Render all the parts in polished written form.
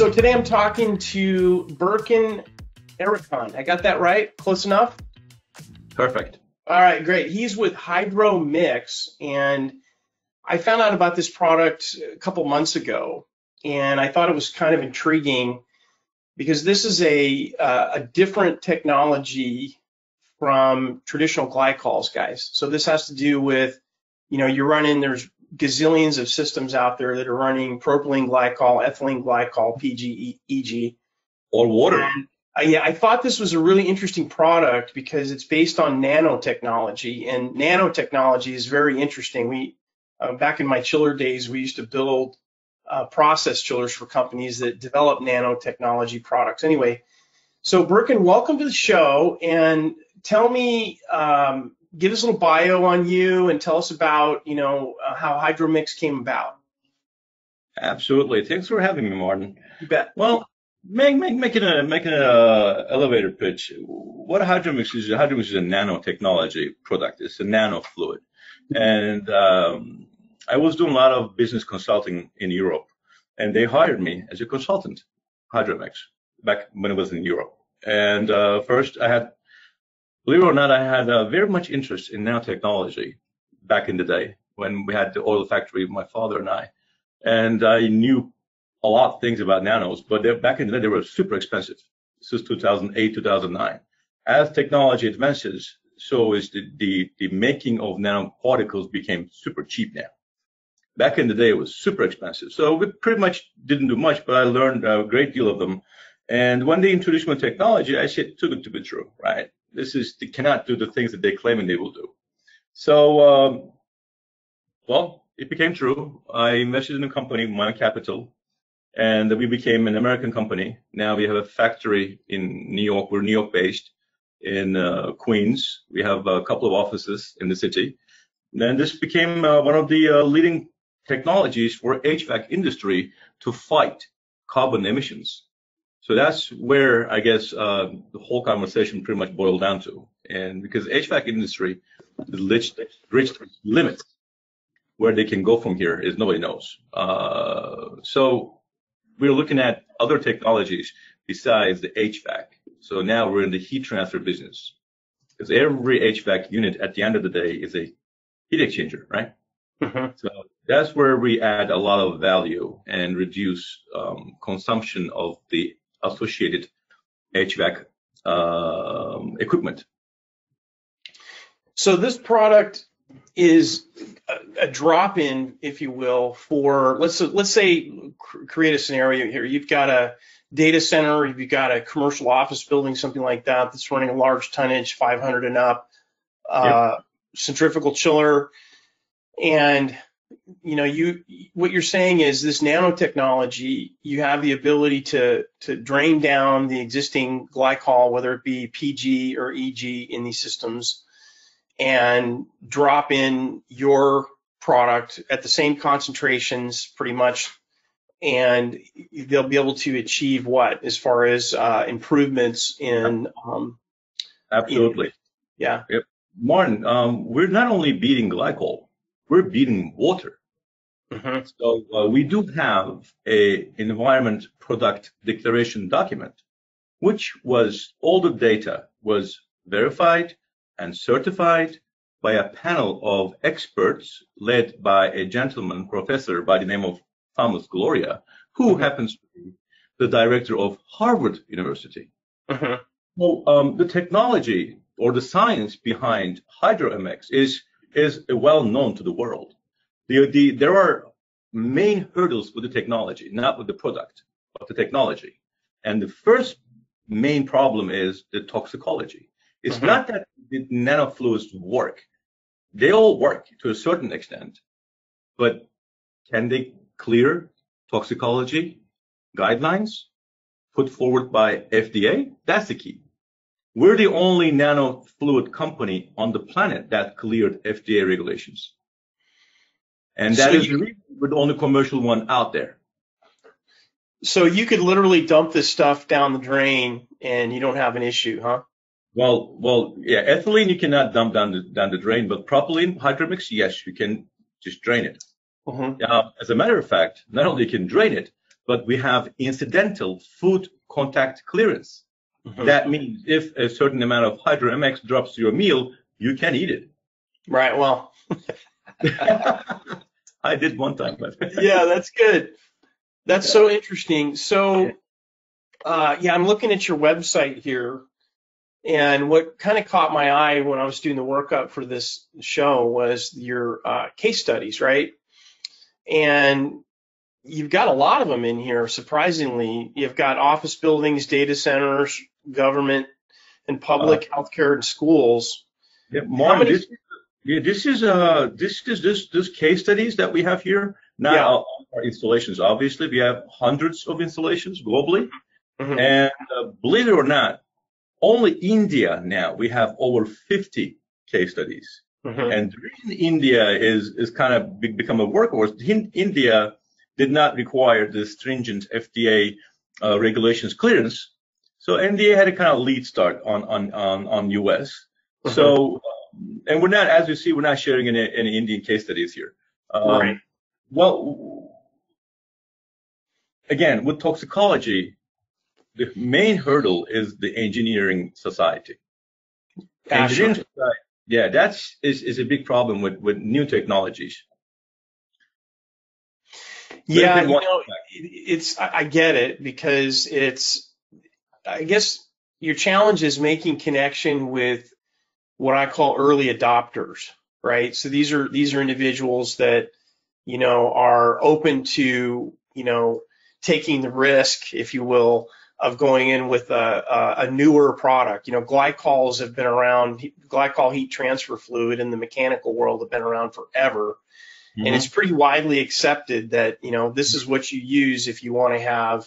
So today I'm talking to Berkin Arikan. I got that right? Close enough? Perfect. All right, great. He's with HydroMX, and I found out about this product a couple months ago, and I thought it was kind of intriguing because this is a different technology from traditional glycols, guys. So this has to do with, you know, you're running, there's gazillions of systems out there that are running propylene glycol, ethylene glycol, PGEG. Or water. And, yeah, I thought this was a really interesting product because it's based on nanotechnology, and nanotechnology is very interesting. We, back in my chiller days, we used to build process chillers for companies that develop nanotechnology products. Anyway, so Berkin, welcome to the show, and tell me, give us a little bio on you and tell us about, you know, how HydroMX came about. Absolutely. Thanks for having me, Martin. You bet. Well, making an elevator pitch, what HydroMX is a nanotechnology product. It's a nanofluid. And I was doing a lot of business consulting in Europe, and they hired me as a consultant, HydroMX, back when I was in Europe. And first I had, believe it or not, I had very much interest in nanotechnology back in the day when we had the oil factory, my father and I. And I knew a lot of things about nanos, but back in the day, they were super expensive. Since 2008, 2009. As technology advances, so is the making of nanoparticles became super cheap now. Back in the day, it was super expensive. So we pretty much didn't do much, but I learned a great deal of them. And when they introduced my technology, I said, too good to be true, right? This is, they cannot do the things that they claim and they will do. So, well, it became true. I invested in a company, my capital, and we became an American company. Now we have a factory in New York. We're New York based in Queens. We have a couple of offices in the city. And this became one of the leading technologies for HVAC industry to fight carbon emissions. So that's where, I guess, the whole conversation pretty much boiled down to. And because the HVAC industry reached limits, where they can go from here is nobody knows. So we're looking at other technologies besides the HVAC. So now we're in the heat transfer business. Because every HVAC unit at the end of the day is a heat exchanger, right? Mm-hmm. So that's where we add a lot of value and reduce consumption of the associated HVAC equipment. So this product is a drop-in, if you will, for let's say create a scenario here. You've got a data center, you've got a commercial office building, something like that that's running a large tonnage, 500 and up, yep, centrifugal chiller, and you know, what you're saying is this nanotechnology, you have the ability to drain down the existing glycol, whether it be PG or EG in these systems, and drop in your product at the same concentrations pretty much, and they'll be able to achieve what as far as improvements in... Absolutely. Yeah. Yep. Martin, we're not only beating glycol, we're beating water. Mm-hmm. So we do have an environment product declaration document, which was all the data was verified and certified by a panel of experts led by a gentleman professor by the name of Thomas Gloria, who happens to be the director of Harvard University. Mm-hmm. Well, the technology or the science behind HydroMX is well known to the world. There are main hurdles with the technology, not with the product, but the technology. And the first main problem is the toxicology. It's mm-hmm. not that the nanofluids work. They all work to a certain extent, but can they clear toxicology guidelines put forward by FDA? That's the key. We're the only nanofluid company on the planet that cleared FDA regulations. And that is the reason we're the only commercial one out there. So you could literally dump this stuff down the drain and you don't have an issue, huh? Well, yeah, ethylene you cannot dump down the drain, but propylene, HydroMX, yes, you can just drain it. Mm-hmm. As a matter of fact, not only you can drain it, but we have incidental food contact clearance. Mm-hmm. That means if a certain amount of HydroMX drops your meal, you can eat it. Right. Well, I did one time. But yeah, that's good. That's so interesting. So, yeah, I'm looking at your website here. And what kind of caught my eye when I was doing the workup for this show was your case studies, right? And you've got a lot of them in here, surprisingly. You've got office buildings, data centers, government, and public healthcare and schools. Yeah, Mark, this case studies that we have here now are installations. Obviously, we have hundreds of installations globally. Mm-hmm. And believe it or not, only India now, we have over 50 case studies. Mm-hmm. And the reason India is kind of become a workhorse, India did not require the stringent FDA regulations clearance. So India had a kind of lead start on US. Mm-hmm. So, and we're not, as you see, we're not sharing any Indian case studies here. Right. Well, again, with toxicology, the main hurdle is the engineering society. Engineering society, yeah, is a big problem with new technologies. Yeah, you know, I get it, because I guess your challenge is making connection with what I call early adopters, right? So these are individuals that, you know, are open to, you know, taking the risk, if you will, of going in with a newer product. You know, glycols have been around, glycol heat transfer fluid in the mechanical world have been around forever. Mm-hmm. And it's pretty widely accepted that, you know, this is what you use if you want to have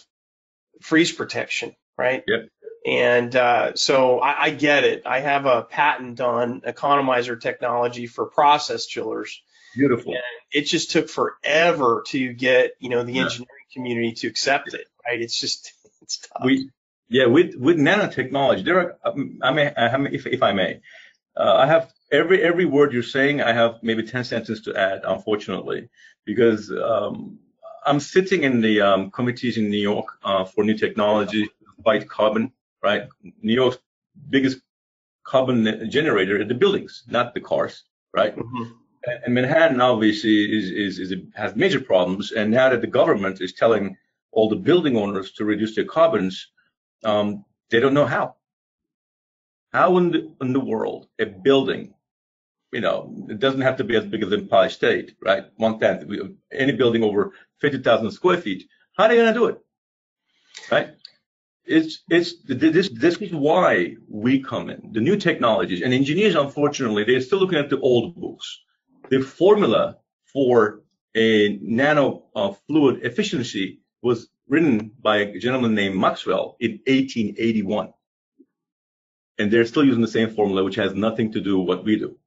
freeze protection, right? Yep. And so I get it. I have a patent on economizer technology for process chillers. Beautiful. And it just took forever to get, you know, the engineering community to accept it, right? It's just... With nanotechnology, there are. I have every word you're saying. I have maybe 10 sentences to add, unfortunately, because I'm sitting in the committees in New York for new technology, fight carbon. Right, New York's biggest carbon generator at the buildings, not the cars. Right, mm-hmm. And Manhattan obviously has major problems, and now that the government is telling all the building owners to reduce their carbons, they don't know how. How in the world a building, you know, it doesn't have to be as big as Empire State, right? Any building over 50,000 square feet, how are they gonna do it, right? This is why we come in, the new technologies. And engineers, unfortunately, they're still looking at the old books. The formula for a nano fluid efficiency was written by a gentleman named Maxwell in 1881. And they're still using the same formula, which has nothing to do with what we do.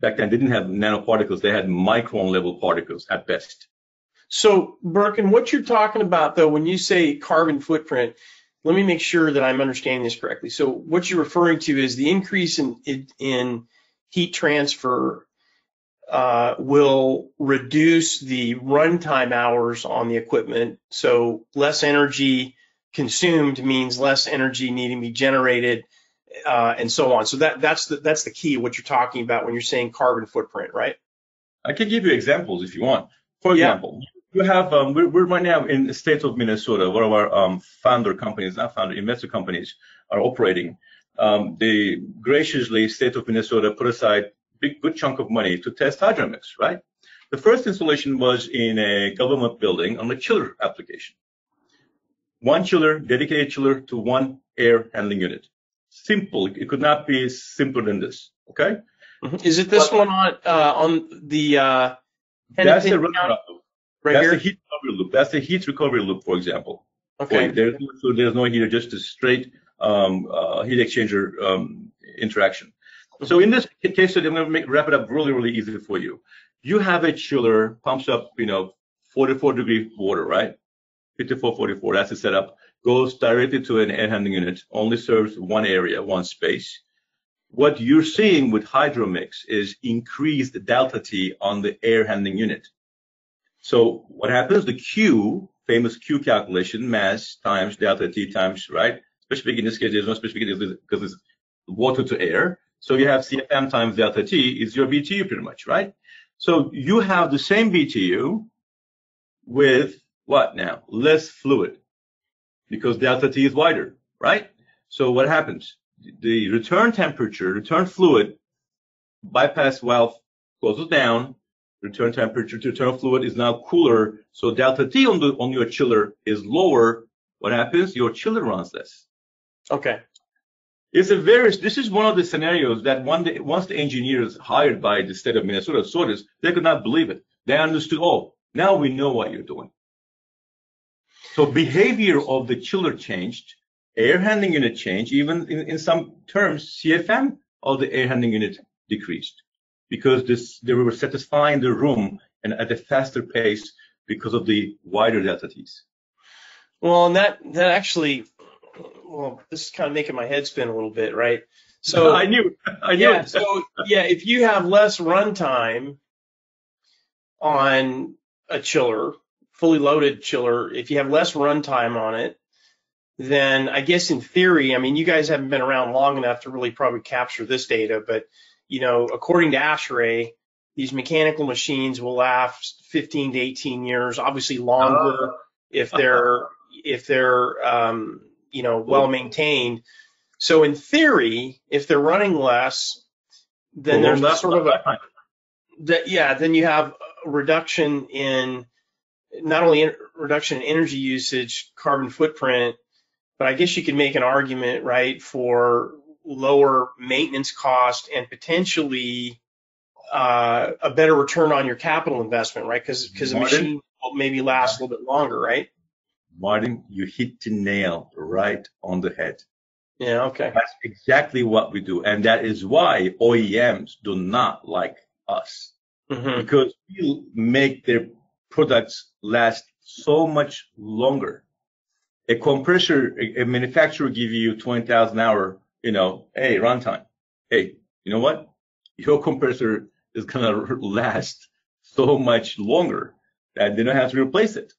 Back then, they didn't have nanoparticles. They had micron-level particles at best. So, Berkin, what you're talking about, though, when you say carbon footprint, let me make sure that I'm understanding this correctly. So what you're referring to is the increase in heat transfer will reduce the runtime hours on the equipment. So less energy consumed means less energy needing to be generated, and so on. So that's the key of what you're talking about when you're saying carbon footprint, right? I can give you examples if you want. For example, you have we're right now in the state of Minnesota. One of our investor companies are operating. They graciously, state of Minnesota, put aside good chunk of money to test HydroMX, right? The first installation was in a government building on a chiller application. One chiller, dedicated chiller to one air handling unit. Simple. It could not be simpler than this. Okay. Mm-hmm. Is it this one on the? That's the runner-up loop. Right, that's the heat recovery loop. That's the heat recovery loop, for example. Okay. There's no heater, just a straight heat exchanger interaction. So in this case study, I'm going to wrap it up really easy for you. You have a chiller, pumps up, you know, 44-degree water, right? 54, that's the setup. Goes directly to an air handling unit, only serves one area, one space. What you're seeing with HydroMX is increased delta T on the air handling unit. So what happens, the Q famous Q calculation, mass times delta T times, right? Specific in this case, there's no specific because it's water to air. So you have CFM times delta T is your BTU pretty much, right? So you have the same BTU with what now? Less fluid because delta T is wider, right? So what happens? The return temperature, return fluid, bypass valve closes down, return temperature to return fluid is now cooler. So delta T on your chiller is lower. What happens? Your chiller runs less. Okay. This is one of the scenarios that one day, once the engineers hired by the state of Minnesota saw this, they could not believe it. They understood, oh, now we know what you're doing. So behavior of the chiller changed, air handling unit changed, even in some terms, CFM of the air handling unit decreased because they were satisfying the room and at a faster pace because of the wider delta T's. Well, and that actually, well, this is kind of making my head spin a little bit, right? So I knew. Yeah, so yeah, if you have less runtime on a chiller, fully loaded chiller, if you have less runtime on it, then I guess in theory, I mean, you guys haven't been around long enough to really probably capture this data, but you know, according to ASHRAE, these mechanical machines will last 15 to 18 years, obviously longer if they're you know, well maintained. So in theory, if they're running less, then there's sort of a then you have a reduction in not only reduction in energy usage, carbon footprint, but I guess you could make an argument, right, for lower maintenance cost and potentially a better return on your capital investment, right? Because the machine will maybe last a little bit longer, right? Martin, you hit the nail right on the head. Yeah, okay. That's exactly what we do. And that is why OEMs do not like us, because we make their products last so much longer. A compressor, a manufacturer give you 20,000 hour, you know, hey, runtime. Hey, you know what? Your compressor is going to last so much longer that they don't have to replace it.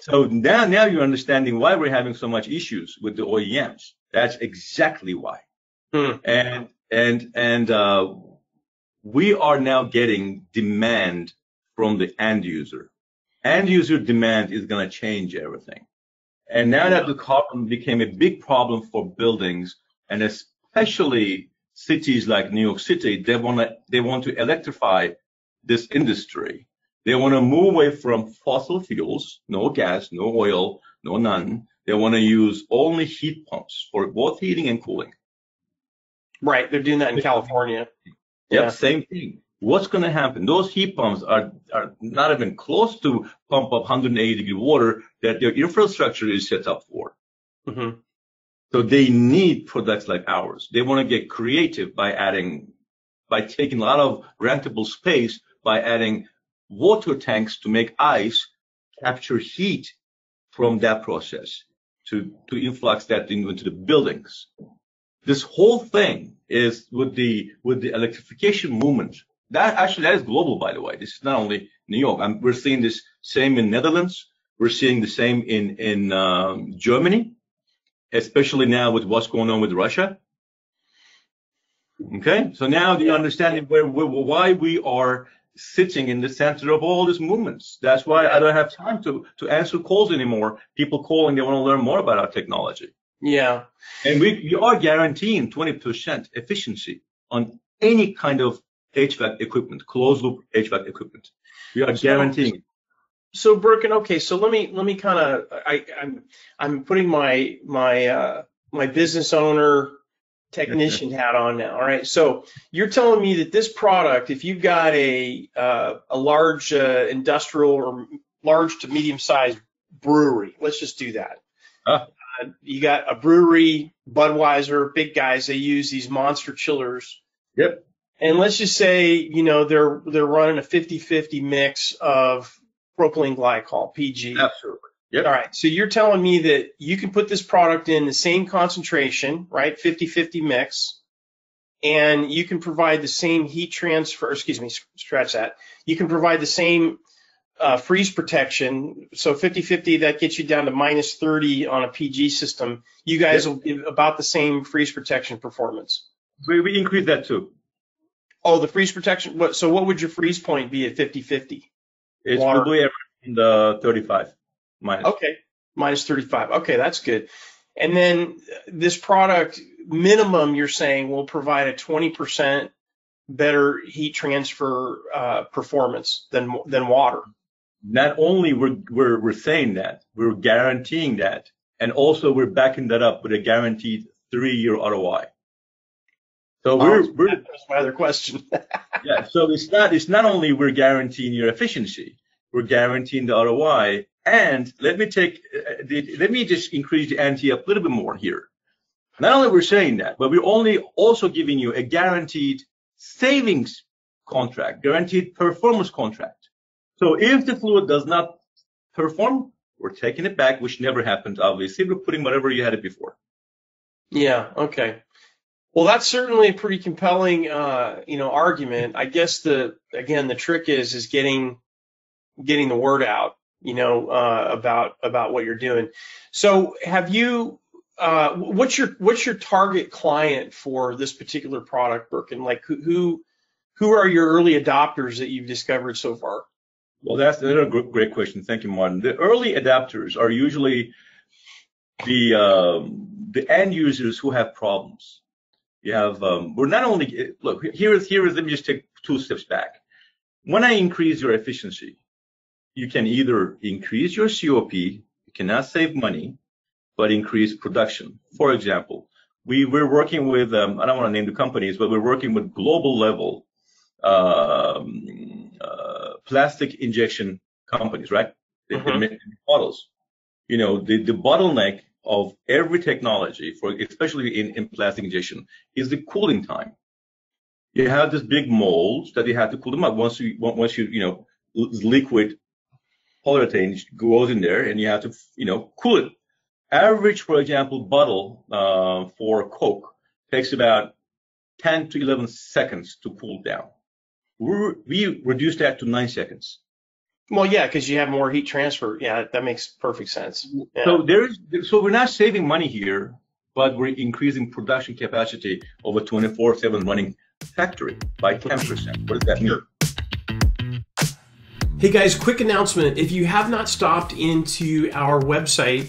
So now you're understanding why we're having so much issues with the OEMs. That's exactly why. And we are now getting demand from the end user. End user demand is going to change everything. And now that the carbon became a big problem for buildings, and especially cities like New York City, they want to electrify this industry. They want to move away from fossil fuels, no gas, no oil, no none. They want to use only heat pumps for both heating and cooling. Right, they're doing that in California. Yep, yeah, same thing. What's going to happen? Those heat pumps are not even close to pump up 180-degree water that their infrastructure is set up for. So they need products like ours. They want to get creative by taking a lot of rentable space, by adding water tanks to make ice, capture heat from that process to influx that into the buildings. This whole thing is with the electrification movement. That is global, by the way. This is not only New York. We're seeing this same in Netherlands. We're seeing the same in Germany, especially now with what's going on with Russia. Okay, so now the understanding why we are sitting in the center of all these movements. That's why I don't have time to answer calls anymore. People calling, they want to learn more about our technology. Yeah. And we are guaranteeing 20% efficiency on any kind of HVAC equipment, closed loop HVAC equipment. We are guaranteeing. So Berkin, okay, so let me kind of, I'm putting my business owner technician hat on now. All right, so you're telling me that this product, if you've got a large industrial or large to medium sized brewery, let's just do that. You got a brewery, Budweiser, big guys. They use these monster chillers. Yep. And let's just say, you know, they're running a 50-50 mix of propylene glycol, PG. Absolutely. Yep. All right. So you're telling me that you can put this product in the same concentration, right? 50-50 mix, and you can provide the same heat transfer. Excuse me, scratch that. You can provide the same freeze protection. So 50/50, that gets you down to -30 on a PG system. You guys will give about the same freeze protection performance. We increase that too. Oh, the freeze protection. So what would your freeze point be at 50/50? It's probably in the 35. Okay, -35. Okay, that's good. And then this product minimum, you're saying, will provide a 20% better heat transfer performance than water. Not only we're saying that, we're guaranteeing that, and also we're backing that up with a guaranteed 3-year ROI. So that was my other question. So it's not only we're guaranteeing your efficiency, we're guaranteeing the ROI. And let me just increase the ante up a little bit more here. Not only we're saying that, but we're only also giving you a guaranteed savings contract, guaranteed performance contract. So if the fluid does not perform, we're taking it back, which never happens, obviously. We're putting whatever you had it before. Yeah. Okay. Well, that's certainly a pretty compelling, argument. I guess the trick is getting the word out, about what you're doing. So have you, what's your target client for this particular product, Berkin? Like who are your early adopters that you've discovered so far? Well, that's another great question. Thank you, Martin. The early adopters are usually the end users who have problems. You have, we're not only, look, here is, let me just take 2 steps back. When I increase your efficiency, you can either increase your COP, you cannot save money, but increase production. For example, we're working with, I don't want to name the companies, but we're working with global level plastic injection companies, right? They make bottles. The bottleneck of every technology, especially in plastic injection, is the cooling time. You have this big molds that you have to cool them up. Once you liquid polyurethane goes in there, and you have to cool it. Average, for example, bottle for Coke takes about 10 to 11 seconds to cool down. We reduce that to 9 seconds. Well, yeah, because you have more heat transfer. Yeah, that makes perfect sense. Yeah. So we're not saving money here, but we're increasing production capacity of a 24/7 running factory by 10%. What does that mean? Hey guys, quick announcement. If you have not stopped into our website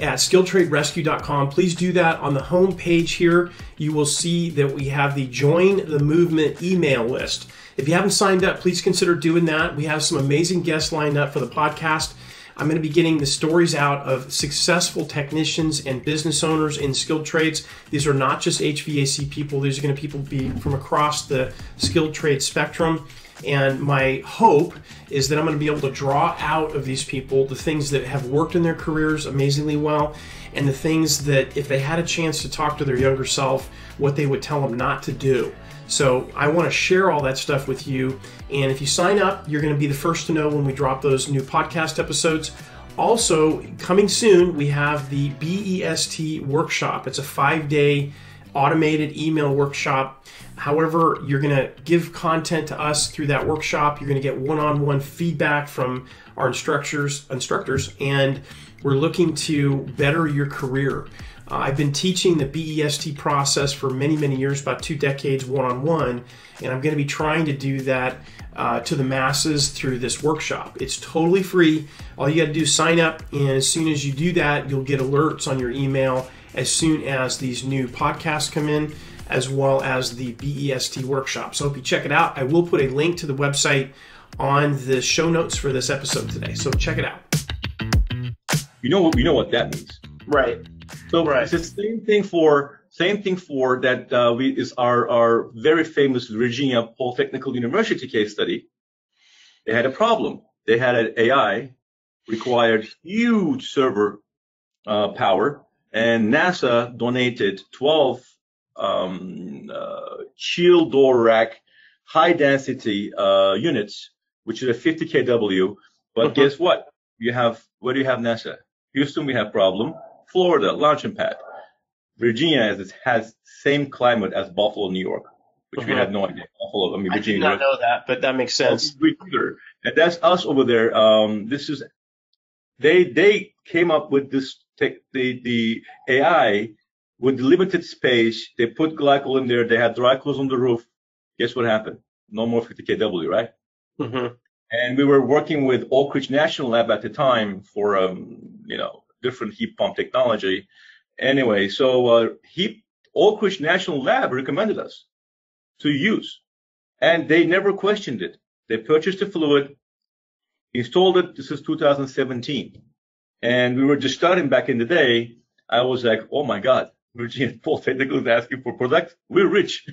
at SkilledTradeRescue.com, please do that. On the home page here, you will see that we have the Join the Movement email list. If you haven't signed up, please consider doing that. We have some amazing guests lined up for the podcast. I'm going to be getting the stories out of successful technicians and business owners in skilled trades. These are not just HVAC people. These are going to be from across the skilled trade spectrum. And my hope is that I'm going to be able to draw out of these people the things that have worked in their careers amazingly well, and the things that if they had a chance to talk to their younger self, what they would tell them not to do. So I want to share all that stuff with you. And if you sign up, you're going to be the first to know when we drop those new podcast episodes. Also, coming soon, we have the BEST workshop. It's a 5-day automated email workshop. However, you're going to give content to us through that workshop. You're going to get one-on-one feedback from our instructors, and we're looking to better your career. I've been teaching the BEST process for many, many years, about 2 decades one-on-one, and I'm going to be trying to do that to the masses through this workshop. It's totally free. All you got to do is sign up, and as soon as you do that, you'll get alerts on your email as soon as these new podcasts come in, as well as the BEST workshop. So hope you check it out. I will put a link to the website on the show notes for this episode today. So check it out. You know what that means, right? So right. It's the same thing for that is our very famous Virginia Polytechnic University case study. They had a problem. They had an AI required huge server power, and NASA donated 12 chill door rack high density units, which is a 50 kW. But guess what? Where do you have NASA? Houston, we have problem. Florida, launching pad. Virginia has same climate as Buffalo, New York. which we had no idea. I mean, Virginia, I did not know that, but that makes sense. And that's us over there. This is they came up with this tech, the AI with limited space. They put glycol in there. They had dry clothes on the roof. Guess what happened? No more 50 kW, right? Mm-hmm. And we were working with Oak Ridge National Lab at the time for different heat pump technology. Anyway, so Oak Ridge National Lab recommended us to use, and they never questioned it. They purchased the fluid, installed it. This is 2017, and we were just starting back in the day. I was like, oh my God, Virginia Polytechnic is asking for product. We're rich.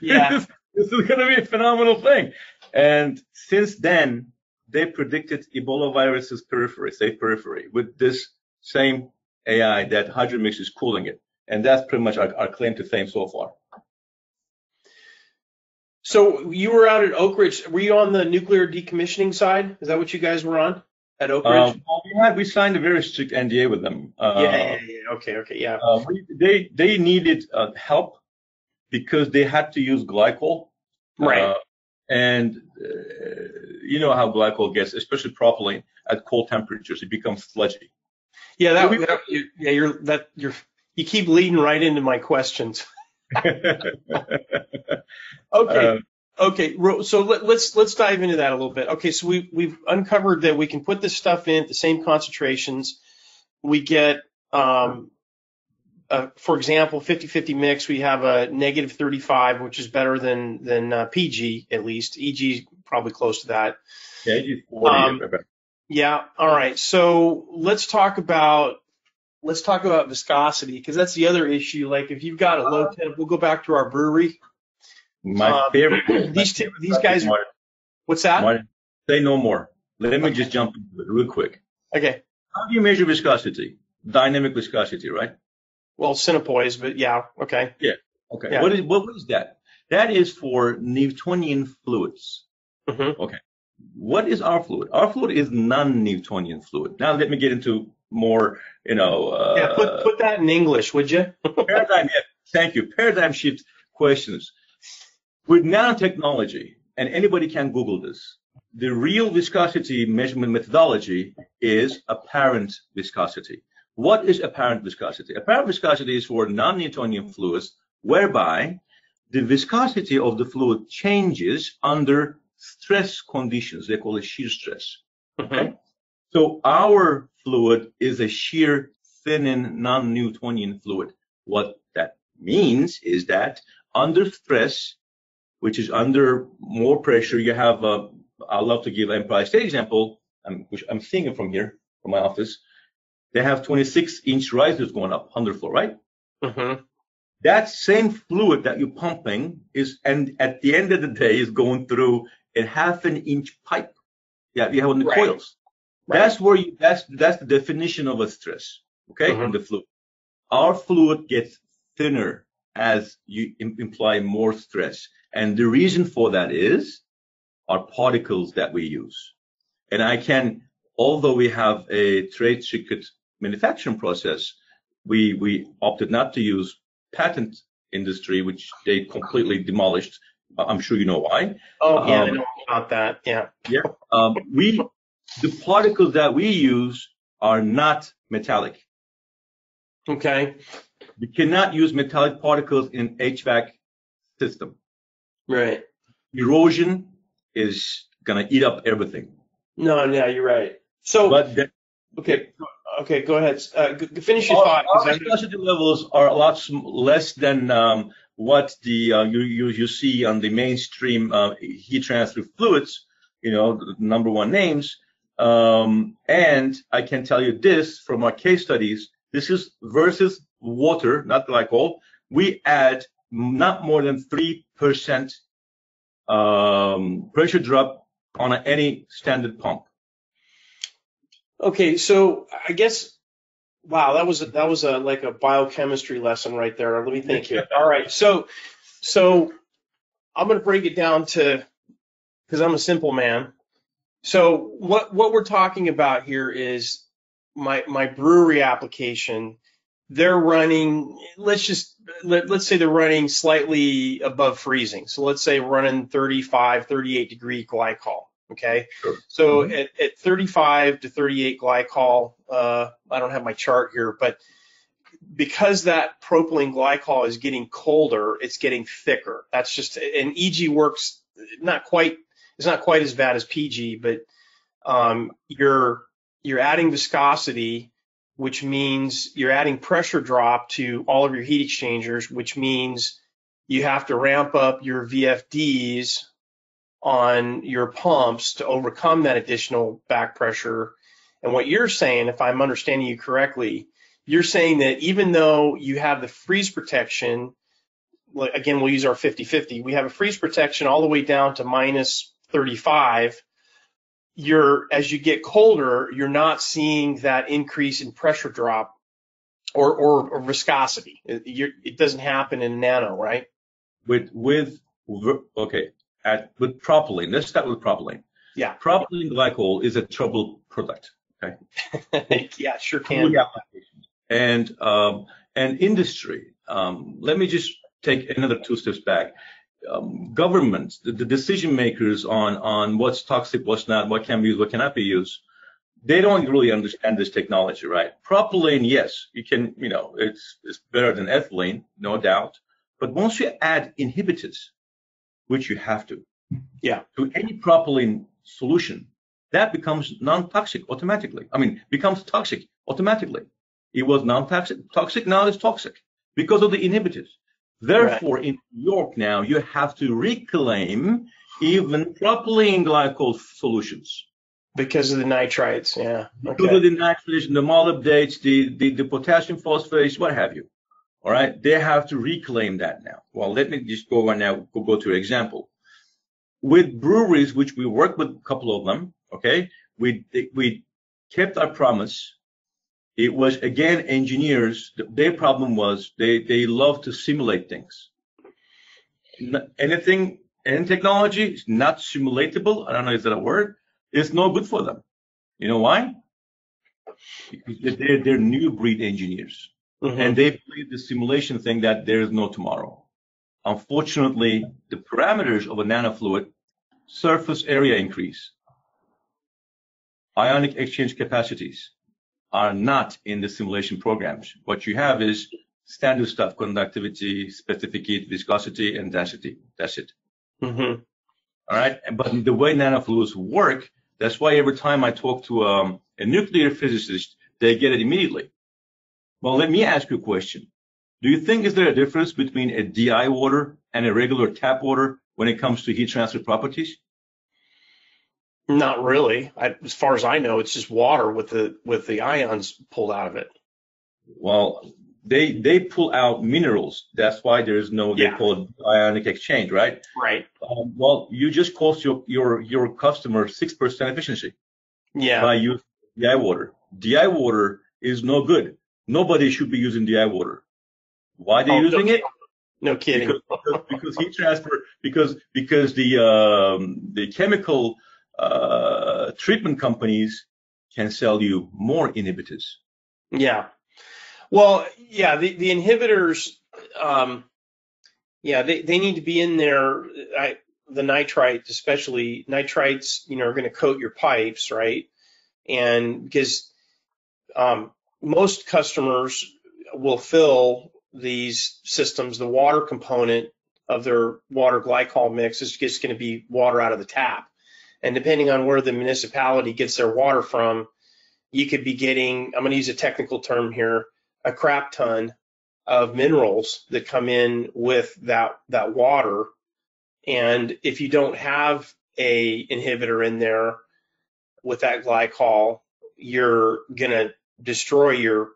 Yeah. This is going to be a phenomenal thing. And since then, they predicted Ebola virus's periphery, safe periphery, with this same AI that HydroMX is calling it. And that's pretty much our claim to fame so far. So you were out at Oak Ridge. Were you on the nuclear decommissioning side? Is that what you guys were on at Oak Ridge? We signed a very strict NDA with them. Okay. They needed help because they had to use glycol. Right. And you know how glycol gets, especially propylene, at cold temperatures. It becomes sludgy. Yeah, you keep leading right into my questions. Okay. So let's dive into that a little bit. Okay, so we've uncovered that we can put this stuff in at the same concentrations. We get, for example, 50-50 mix. We have a negative 35, which is better than PG at least. EG is probably close to that. Yeah, EG is 40. Yeah. All right. So let's talk about viscosity, because that's the other issue. Like if you've got a low temp, we'll go back to our brewery. My favorite. These guys. Martin. What's that? Martin, say no more. Let me just jump into it real quick. Okay. How do you measure viscosity? Dynamic viscosity, right? Well, Cinepoise, but yeah. Okay. Yeah. Okay. Yeah. What is that? That is for Newtonian fluids. Mm-hmm. Okay. What is our fluid? Our fluid is non-Newtonian fluid. Now let me get into more, put that in English, would you? Paradigm, yeah, thank you. Paradigm shift questions. With nanotechnology, and anybody can Google this, the real viscosity measurement methodology is apparent viscosity. What is apparent viscosity? Apparent viscosity is for non-Newtonian fluids, whereby the viscosity of the fluid changes under stress conditions. They call it shear stress. Okay. So our fluid is a shear thinning non-Newtonian fluid. What that means is that under stress, which is under more pressure, you have I love to give Empire State example, which I'm seeing it from here, from my office. They have 26-inch risers going up, 100 floor, right? Mm-hmm. That same fluid that you're pumping is, and at the end of the day, is going through a ½-inch pipe. Yeah, you have on the coils. Right. That's where that's the definition of a stress, okay? Mm-hmm. In the fluid, our fluid gets thinner as you imply more stress, and the reason for that is our particles that we use. And I can, although we have a trade secret manufacturing process, we opted not to use patent industry, which they completely demolished. I'm sure you know why. Oh yeah, I know about that. Yeah. Yeah. The particles that we use are not metallic. Okay. We cannot use metallic particles in HVAC system. Right. Erosion is gonna eat up everything. No, you're right. So, okay, go ahead. Finish your thought. Our viscosity levels are a lot less than what the you see on the mainstream heat transfer fluids. The number one names. And I can tell you this from our case studies. This is versus water, not glycol. We add not more than 3% pressure drop on any standard pump. Okay, so I guess, wow, that was like a biochemistry lesson right there. Let me think here. All right, so I'm going to break it down to, because I'm a simple man. So what we're talking about here is my brewery application they're running, let's say they're running slightly above freezing. So let's say running 35, 38 degree glycol. Okay. Sure. So mm-hmm. at 35 to 38 glycol, I don't have my chart here, but because that propylene glycol is getting colder, it's getting thicker. That's just, and EG works not quite, it's not quite as bad as PG, but you're adding viscosity, which means you're adding pressure drop to all of your heat exchangers, which means you have to ramp up your VFDs on your pumps to overcome that additional back pressure. And what you're saying, if I'm understanding you correctly, you're saying that even though you have the freeze protection, again, we'll use our 50-50, we have a freeze protection all the way down to minus 35, as you get colder, you're not seeing that increase in pressure drop or viscosity. It doesn't happen in nano, right? With propylene, let's start with propylene. Yeah. Propylene glycol is a trouble product, okay? Yeah, sure can. And industry. Let me just take another two steps back. Governments, the decision makers on what's toxic, what's not, what can be used, what cannot be used, they don't really understand this technology, right? Propylene, yes, you can, it's better than ethylene, no doubt. But once you add inhibitors, which you have to, to any propylene solution, that becomes non-toxic automatically. I mean, becomes toxic automatically. It was non-toxic, now it's toxic because of the inhibitors. Therefore, right. In New York now, you have to reclaim even propylene glycol solutions. Because of the nitrites, yeah. Okay. Because of the nitrites, the molybdates, the potassium phosphates, what have you. All right, they have to reclaim that now. Well, let me just go on now, go to an example. With breweries, which we work with a couple of them, okay, we kept our promise. It was, again, engineers, their problem was they love to simulate things. Anything, any technology is not simulatable. I don't know, is that a word? It's no good for them. You know why? Because they're new breed engineers. Mm-hmm. And they believe the simulation thing that there is no tomorrow. Unfortunately, the parameters of a nanofluid, surface area increase, ionic exchange capacities, are not in the simulation programs. What you have is standard stuff, conductivity, specific heat, viscosity, and density. That's it. Mm-hmm. All right. But the way nanofluids work, that's why every time I talk to a nuclear physicist, they get it immediately. Well, let me ask you a question. Do you think is there a difference between a DI water and a regular tap water when it comes to heat transfer properties? Not really. As far as I know, it's just water with the ions pulled out of it. Well, they pull out minerals. That's why there is no, they call it ionic exchange, right? Right. Well, you just cost your customer 6% efficiency. Yeah. By using DI water. DI water is no good. Nobody should be using DI water. Why are they using it? No kidding. Because heat transfer. Because the chemical treatment companies can sell you more inhibitors. Yeah. Well, yeah, the inhibitors, they need to be in there. The nitrites, especially nitrites, are going to coat your pipes, right? And because most customers will fill these systems, the water component of their water glycol mix is just going to be water out of the tap. And depending on where the municipality gets their water from, you could be getting, I'm going to use a technical term here, a crap ton of minerals that come in with that water. And if you don't have a inhibitor in there with that glycol, you're going to destroy your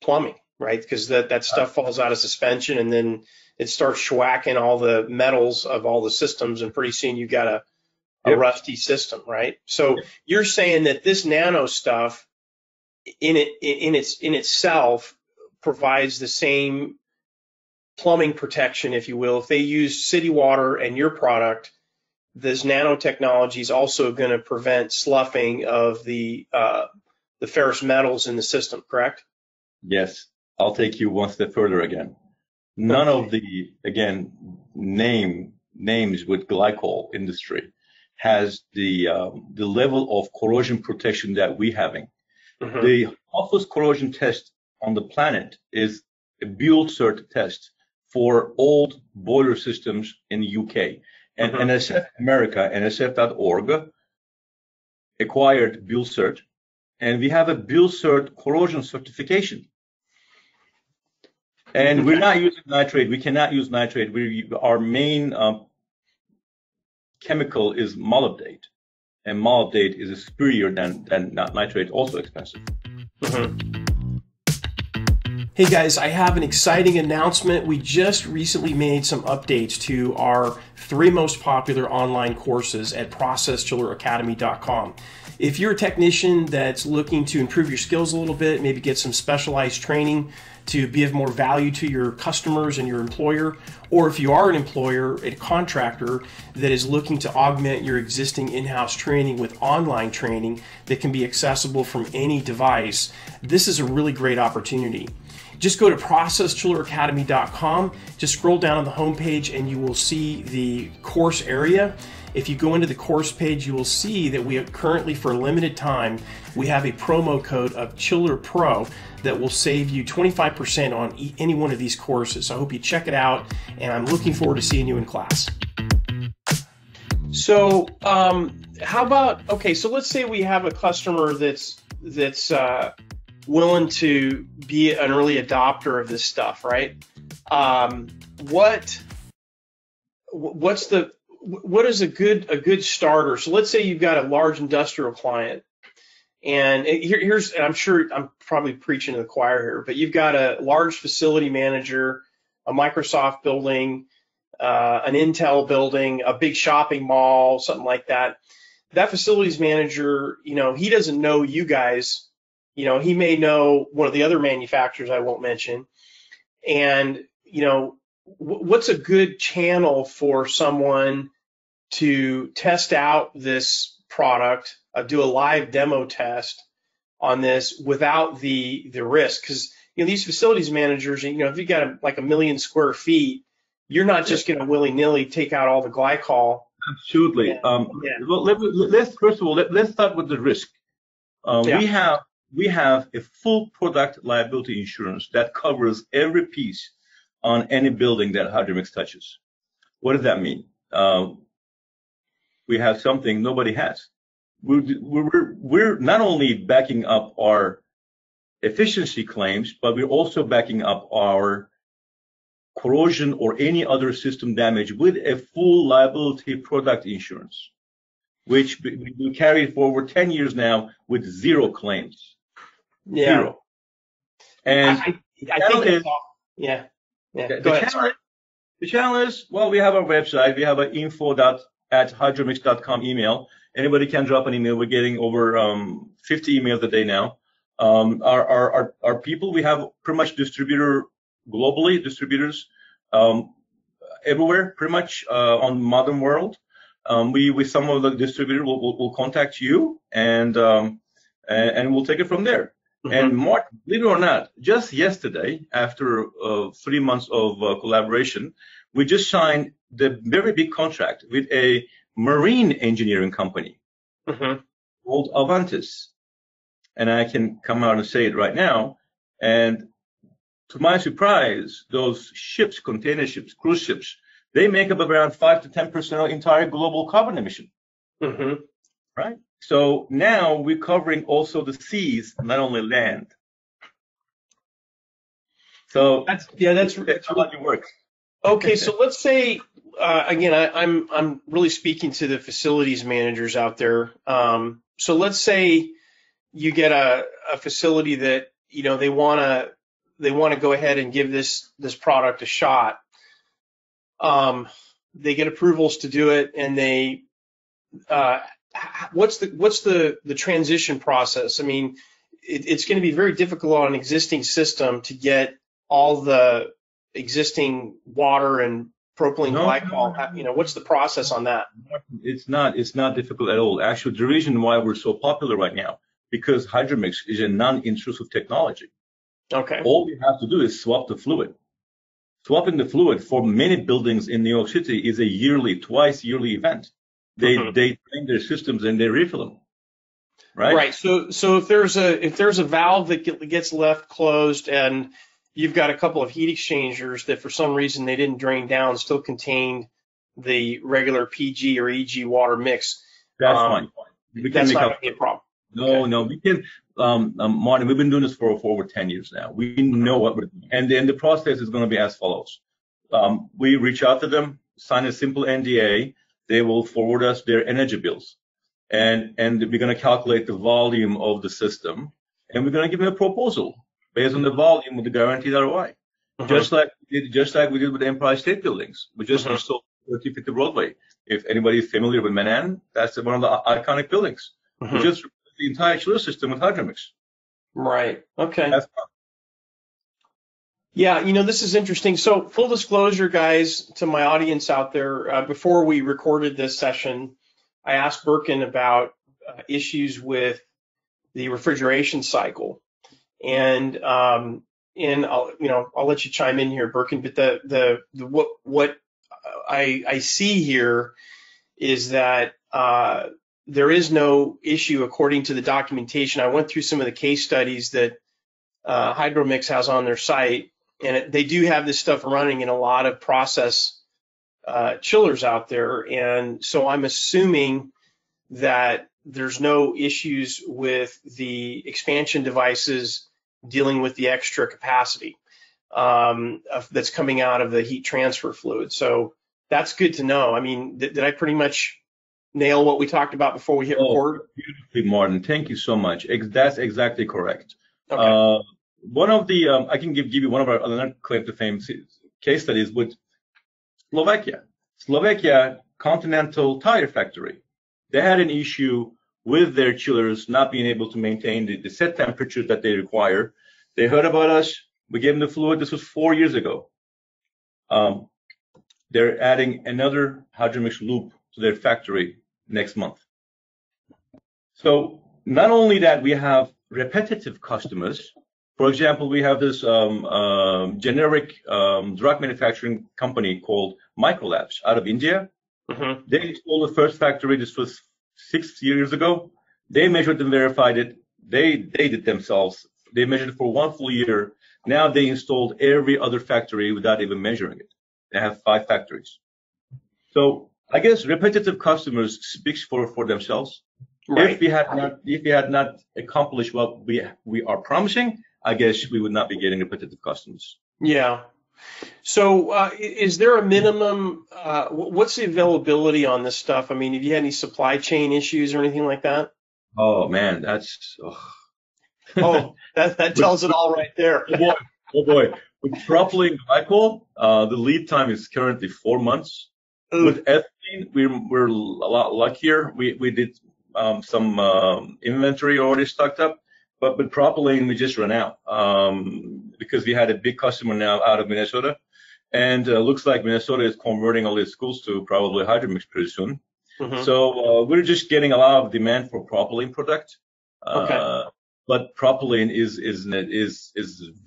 plumbing, right? Because that stuff falls out of suspension and then it starts shwacking all the metals of all the systems. And pretty soon you've got a rusty system, right? So you're saying that this nano stuff in itself provides the same plumbing protection, if you will. If they use city water and your product, this nanotechnology is also going to prevent sloughing of the ferrous metals in the system, correct? Yes. I'll take you one step further again. None of the, again, names with glycol industry has the level of corrosion protection that we're having. Mm-hmm. The toughest corrosion test on the planet is a BILCERT test for old boiler systems in the UK. And mm-hmm. NSF America, NSF.org, acquired BILCERT, and we have a BILCERT corrosion certification. And okay. We're not using nitrate. We cannot use nitrate. Our main chemical is molybdate, and molybdate is superior than nitrate, also expensive. Mm-hmm. Hey guys, I have an exciting announcement. We just recently made some updates to our 3 most popular online courses at ProcessChillerAcademy.com. If you're a technician that's looking to improve your skills a little bit, maybe get some specialized training to be of more value to your customers and your employer, or if you are an employer, a contractor that is looking to augment your existing in-house training with online training that can be accessible from any device, this is a really great opportunity. Just go to ProcessChillerAcademy.com, just scroll down on the homepage and you will see the course area. If you go into the course page, you will see that we are currently, for a limited time, we have a promo code of ChillerPro that will save you 25% on any one of these courses. I hope you check it out, and I'm looking forward to seeing you in class. So how about, okay, so let's say we have a customer that's willing to be an early adopter of this stuff, right? What is a good starter? So let's say you've got a large industrial client, and here's, and I'm sure I'm probably preaching to the choir here, but you've got a large facility manager, a Microsoft building, an Intel building, a big shopping mall, something like that. That facilities manager, you know, he doesn't know you guys. You know, he may know one of the other manufacturers I won't mention. And, you know, what's a good channel for someone to test out this product, do a live demo test on this without the risk? Because, you know, these facilities managers, you know, if you got like a million square feet, you're not just going to willy-nilly take out all the glycol. Absolutely. Yeah. Well, let's start with the risk. We have a full product liability insurance that covers every piece on any building that HydroMX touches. What does that mean? We have something nobody has. We're not only backing up our efficiency claims, but we're also backing up our corrosion or any other system damage with a full liability product insurance, which we carried for over 10 years now with 0 claims. Yeah. 0. And the channel is, well, we have our website. We have an info@hydromix.com email. Anybody can drop an email. We're getting over 50 emails a day now. Our people, we have pretty much distributors everywhere, pretty much on modern world. With some of the distributors, we'll contact you and we'll take it from there. Mm-hmm. And Mark, believe it or not, just yesterday, after 3 months of collaboration, we just signed the very big contract with a marine engineering company mm-hmm. called Avantis. And I can come out and say it right now. And to my surprise, those ships, container ships, cruise ships, they make up around 5 to 10% of the entire global carbon emission. Mm-hmm. Right? So now we're covering also the seas, not only land. So that's how it works. Okay, so let's say again, I'm really speaking to the facilities managers out there. So let's say you get a facility that you know they wanna go ahead and give this product a shot. They get approvals to do it, and they. What's the transition process? I mean, it's going to be very difficult on an existing system to get all the existing water and propylene glycol. No. You know, what's the process on that? It's not difficult at all. Actually, the reason why we're so popular right now because HydroMX is a non-intrusive technology. Okay. All we have to do is swap the fluid. Swapping the fluid for many buildings in New York City is a yearly, twice-yearly event. They train their systems and they refill them. Right. Right. So if there's a valve that gets left closed and you've got a couple of heat exchangers that for some reason they didn't drain down, still contained the regular PG or EG water mix. That's fine. That's not a problem. No, we can. Martin, we've been doing this for over 10 years now. We know what we're doing. And then the process is going to be as follows. We reach out to them, sign a simple NDA. They will forward us their energy bills. And we're going to calculate the volume of the system. And we're going to give them a proposal based on the volume with the guaranteed ROI. Uh-huh. Just like we did with the Empire State buildings. We just installed 350 Broadway. If anybody is familiar with Manhattan, that's one of the iconic buildings. Uh-huh. We just the entire chiller system with HydroMX. Right. Okay. Yeah, this is interesting. So full disclosure, guys, to my audience out there, before we recorded this session, I asked Berkin about issues with the refrigeration cycle. And I'll let you chime in here, Berkin, but the what I see here is that there is no issue according to the documentation. I went through some of the case studies that HydroMX has on their site, and they do have this stuff running in a lot of process chillers out there. And so I'm assuming that there's no issues with the expansion devices dealing with the extra capacity that's coming out of the heat transfer fluid. So that's good to know. I mean, did I pretty much nail what we talked about before we hit record? Beautifully, Martin. Thank you so much. That's exactly correct. Okay. One of the I can give you one of our other claim to fame case studies with Slovakia. Slovakia Continental Tire Factory. They had an issue with their chillers not being able to maintain the set temperatures that they require. They heard about us. We gave them the fluid. This was 4 years ago. They're adding another HydroMix loop to their factory next month. So not only that, we have repetitive customers. For example, we have this generic drug manufacturing company called MicroLabs out of India. Mm-hmm. They installed the first factory. This was 6 years ago. They measured and verified it. They did themselves. They measured it for one full year. Now they installed every other factory without even measuring it. They have 5 factories. So I guess repetitive customers speaks for themselves. Right. If we had not accomplished what we are promising, I guess we would not be getting repetitive customers. Yeah. So is there a minimum? What's the availability on this stuff? I mean, have you had any supply chain issues or anything like that? Oh man, that's that tells it all right there. Oh boy. With propylene glycol, the lead time is currently 4 months. Ooh. With ethylene, we're a lot luckier. We did some inventory already stocked up, but with propylene we just ran out because we had a big customer now out of Minnesota, and looks like Minnesota is converting all its schools to probably HydroMix pretty soon. Mm-hmm. So we're just getting a lot of demand for propylene product. Okay. But propylene is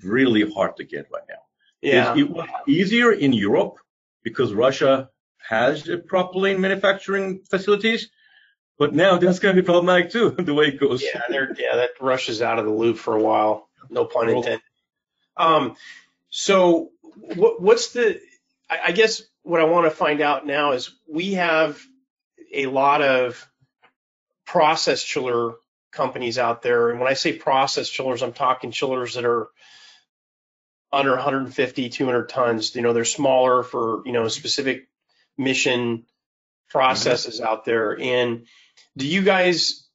really hard to get right now. Yeah. It was easier in Europe because Russia has propylene manufacturing facilities, but now that's going to be problematic too, the way it goes. Yeah, that Russia's out of the loop for a while. No pun intended. So what's the? I guess what I want to find out now is we have a lot of process chiller companies out there, and when I say process chillers, I'm talking chillers that are under 150, 200 tons. They're smaller for specific mission processes out there. And do you guys,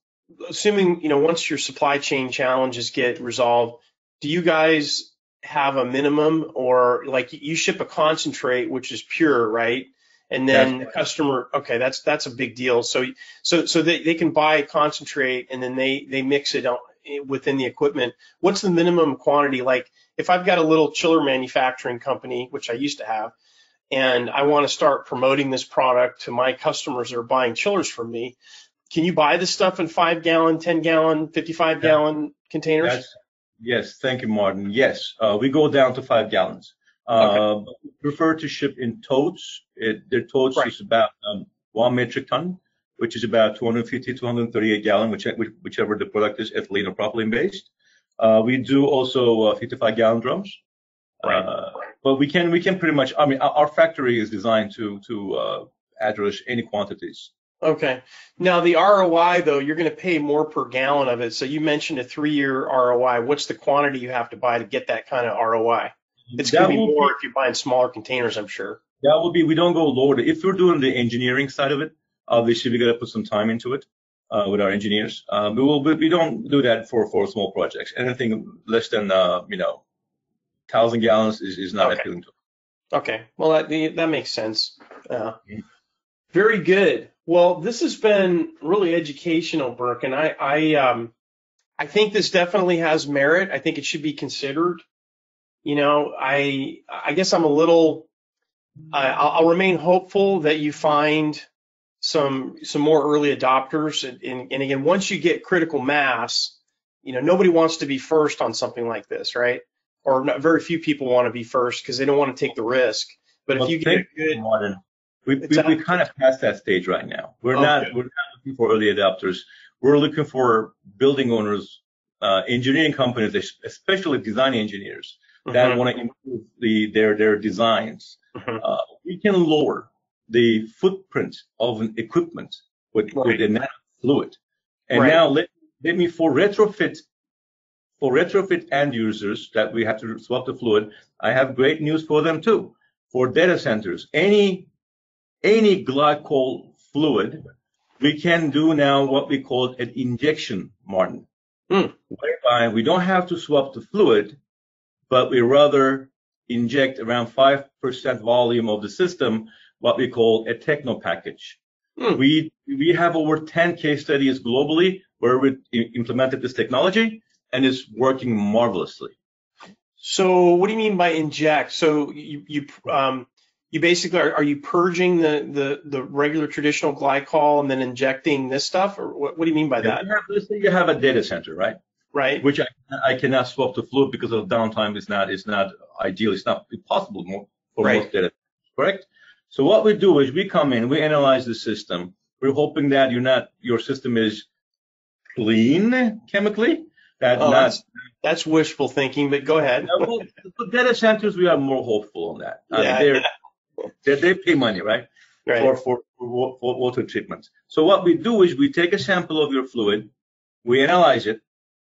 assuming once your supply chain challenges get resolved, do you guys have a minimum, or like you ship a concentrate which is pure, right? And then the customer, okay, that's a big deal. So they can buy a concentrate and then they mix it within the equipment. What's the minimum quantity? Like if I've got a little chiller manufacturing company, which I used to have, and I want to start promoting this product to my customers that are buying chillers from me, can you buy this stuff in 5-gallon, 10-gallon, 55-gallon containers? That's, Yes, thank you, Martin. Yes, we go down to 5 gallons. Okay. We prefer to ship in totes. Their totes is about 1 metric ton, which is about 250 to 138 gallon, whichever the product is, ethylene or propylene based. We do also 55-gallon drums. Right. But we can pretty much, I mean, our factory is designed to address any quantities. Okay. Now the ROI though, you're going to pay more per gallon of it. So you mentioned a 3-year ROI. What's the quantity you have to buy to get that kind of ROI? It's going to be more if you're buying smaller containers, I'm sure. That will be, we don't go lower. If we're doing the engineering side of it, obviously we got to put some time into it with our engineers. But we don't do that for small projects. Anything less than 1,000 gallons is not appealing to us. Okay. Well, that makes sense. Very good. Well, this has been really educational, Berkin. I think this definitely has merit. I think it should be considered. You know, I guess I'm a little. I'll remain hopeful that you find some more early adopters. And again, once you get critical mass, you know, nobody wants to be first on something like this, right? Or not, very few people want to be first because they don't want to take the risk. But if you get good, Martin, we kind of passed that stage right now. We're not looking for early adopters. We're looking for building owners, engineering companies, especially design engineers that want to improve their designs. We can lower the footprint of an equipment with a nano fluid. And now let me for retrofit end users that we have to swap the fluid, I have great news for them too. For data centers, any glycol fluid, we can do now what we call an injection, Martin, whereby we don't have to swap the fluid, but we rather inject around 5% volume of the system, what we call a techno package. We have over 10 case studies globally where we implemented this technology, and it's working marvelously. So what do you mean by inject? So you basically are you purging the regular traditional glycol and then injecting this stuff, or what do you mean by that? Let's say you have a data center, right? Right. Which I cannot swap the fluid because of downtime. It's not ideal. It's not possible for most data centers, correct? So what we do is we come in, we analyze the system. We're hoping that your system is clean chemically. That's wishful thinking, but go ahead. Well, for data centers, we are more hopeful on that. They pay money, right? For water treatment. So what we do is we take a sample of your fluid, we analyze it,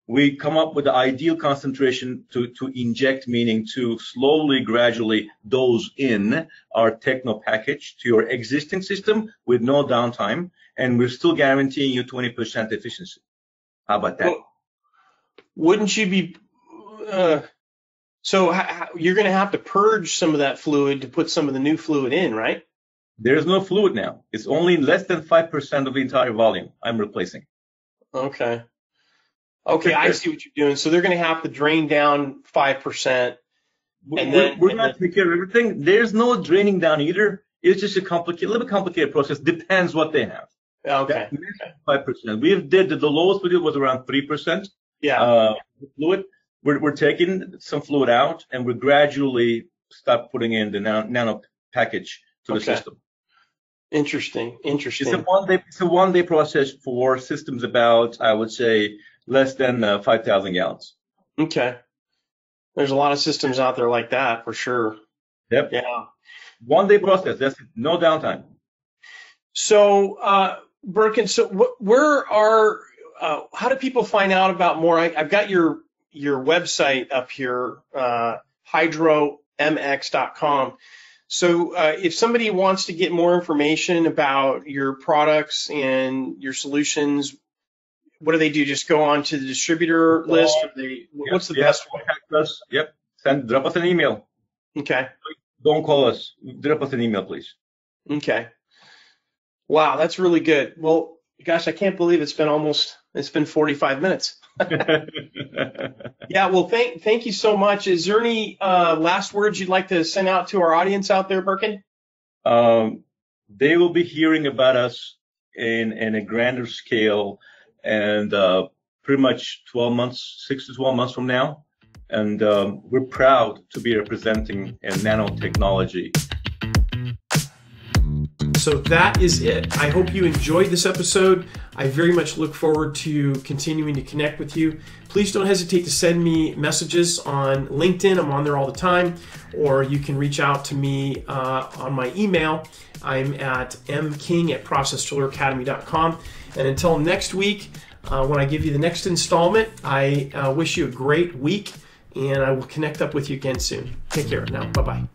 we come up with the ideal concentration to inject, meaning to slowly, gradually dose in our techno package to your existing system with no downtime, and we're still guaranteeing you 20% efficiency. How about that? Well, wouldn't you be you're going to have to purge some of that fluid to put some of the new fluid in, right? There's no fluid now. It's only less than 5% of the entire volume I'm replacing. Okay, I see what you're doing. So they're going to have to drain down 5%. We're not taking care of everything. There's no draining down either. It's just a little bit complicated process. Depends what they have. Okay. 5%. We did the lowest we did was around 3%. Yeah. Fluid. We're taking some fluid out, and we gradually start putting in the nano package to the system. Interesting. It's a one day process for systems about, I would say, less than 5,000 gallons. Okay. There's a lot of systems out there like that for sure. Yep. Yeah. 1 day process. That's no downtime. So, Berkin, so where are, how do people find out about more? I've got your website up here, HydroMX.com. So if somebody wants to get more information about your products and your solutions, what do they do? Just go on to the distributor list? Or what's the best way? Contact us. Yep. Drop us an email. Okay. Don't call us. Drop us an email, please. Okay. Wow, that's really good. Well, gosh, I can't believe it's been 45 minutes. Yeah. Well, thank you so much. Is there any last words you'd like to send out to our audience out there, Berkin? They will be hearing about us in a grander scale. And pretty much 12 months, 6 to 12 months from now. And we're proud to be representing nanotechnology. So that is it. I hope you enjoyed this episode. I very much look forward to continuing to connect with you. Please don't hesitate to send me messages on LinkedIn. I'm on there all the time. Or you can reach out to me on my email. I'm at mking@ProcessChillerAcademy.com. And until next week, when I give you the next installment, I wish you a great week. And I will connect up with you again soon. Take care now. Bye-bye.